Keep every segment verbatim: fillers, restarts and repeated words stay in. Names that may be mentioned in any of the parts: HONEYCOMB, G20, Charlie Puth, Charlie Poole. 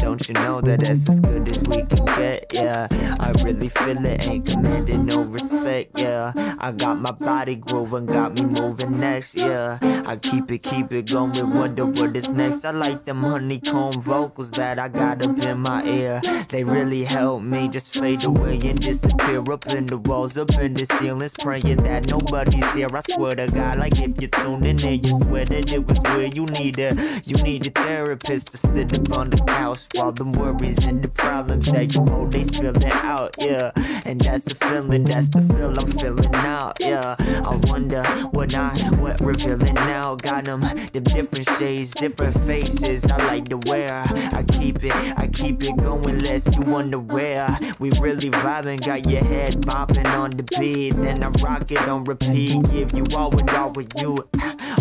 Don't you know that that's as good as we can get, yeah. I really feel it, ain't commanded no respect, yeah. I got my body grooving, got me moving next, yeah. I keep it, keep it going, wonder what is next. I like them honeycomb vocals that I got up in my ear. They really help me just fade away and disappear. Up in the walls, up in the ceilings, praying that nobody's here. I swear to God, like if you're tuning in, you swear that it was real. You need a, you need a therapist to sit up on the couch. All the worries and the problems that you hold, they spill it out, yeah. And that's the feeling, that's the feel I'm feeling now, yeah. I wonder what I, what revealing now. Got them, them different shades, different faces I like to wear. I keep it, I keep it going, lest you wonder where. We really vibing, got your head bopping on the beat. Then I rock it on repeat, give you all and all with you.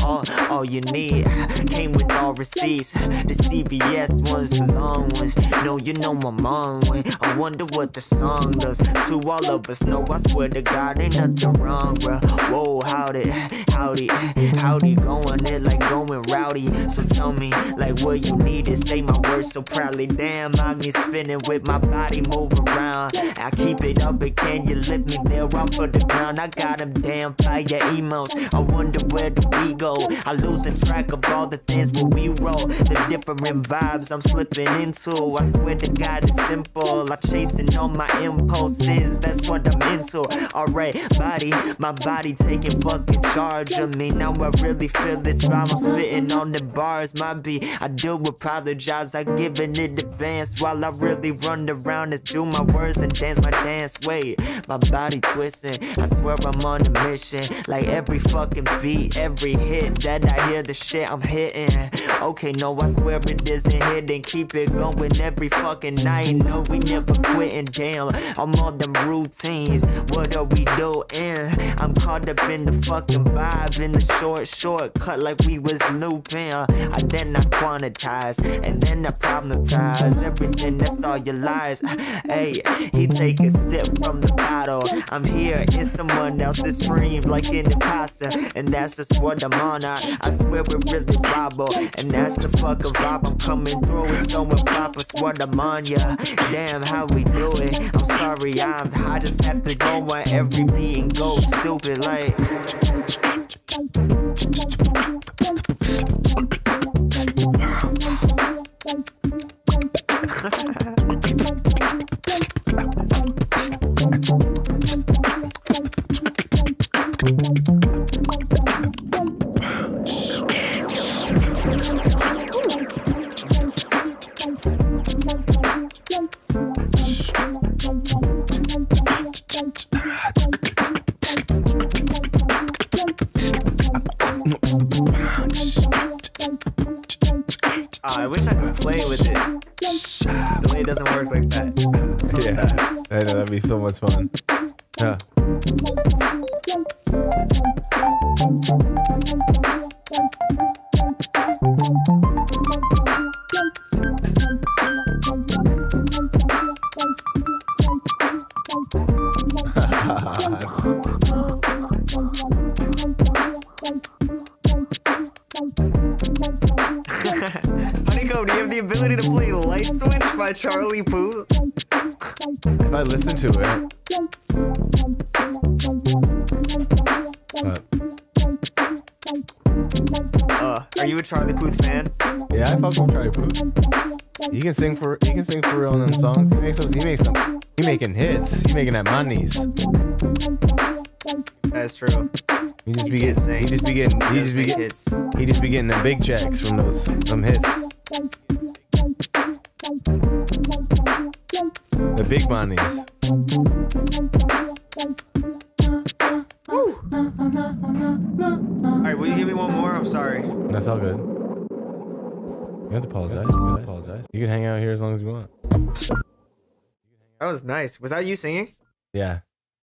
All, all you need, came with all receipts. The C B S ones, the long ones. No, you know my mom went. I wonder what the song does to all of us. No, I swear to God, ain't nothing wrong, bruh. Whoa, howdy, howdy, howdy, going it like going rowdy. So tell me, like, what you need to say my words so proudly. Damn, I be spinning with my body, move around. I keep it up, and can you lift me there off of the ground? I got them damn fire emos. I wonder where do we go? I losing track of all the things where we roll. The different vibes I'm slipping into. I swear to God it's simple, I'm chasing all my impulses, that's what I'm into. Alright, body, my body taking fucking charge of me. Now I really feel this while I'm spitting on the bars. My beat, I do apologize, I give it in advance. While I really run around and do my words and dance my dance. Wait, my body twisting, I swear I'm on a mission. Like every fucking beat, every hit that I hear, the shit I'm hitting. Okay, no, I swear it isn't hidden, keep it going. Going every fucking night, no, we never quitting. Damn, I'm on them routines. What are we doing? I'm caught up in the fucking vibe, in the short shortcut, like we was looping. I then I quantize and then I problematize everything. That's all your lies. Hey, he take a sip from the bottle. I'm here in someone else's dream, like in the pasta, and that's just what I'm on. I, I swear we're really wobble, and that's the fucking vibe I'm coming through. It's so important. Papa's what I'm on, yeah. Damn, how we do it. I'm sorry, I'm, I just have to go on every beat and go stupid like. I wish I could play with it. The way it doesn't work like that. So yeah, sad. I know, that'd be so much fun. Yeah. Honeycomb, do you have the ability to play Light Switch by Charlie Poole? If I listen to it. Uh, uh, are you a Charlie Puth fan? Yeah, I fuck with Charlie Puth. He can sing for he can sing for real in them songs. He makes some he makes some he making hits. He making that monies. That's true. He just be getting, he just be getting, he just be getting, hits. He just be getting the big checks from those, them hits. The big monies. Woo. All right, will you give me one more? I'm sorry. That's all good. You have to apologize. You have to apologize. You can hang out here as long as you want. That was nice. Was that you singing? Yeah.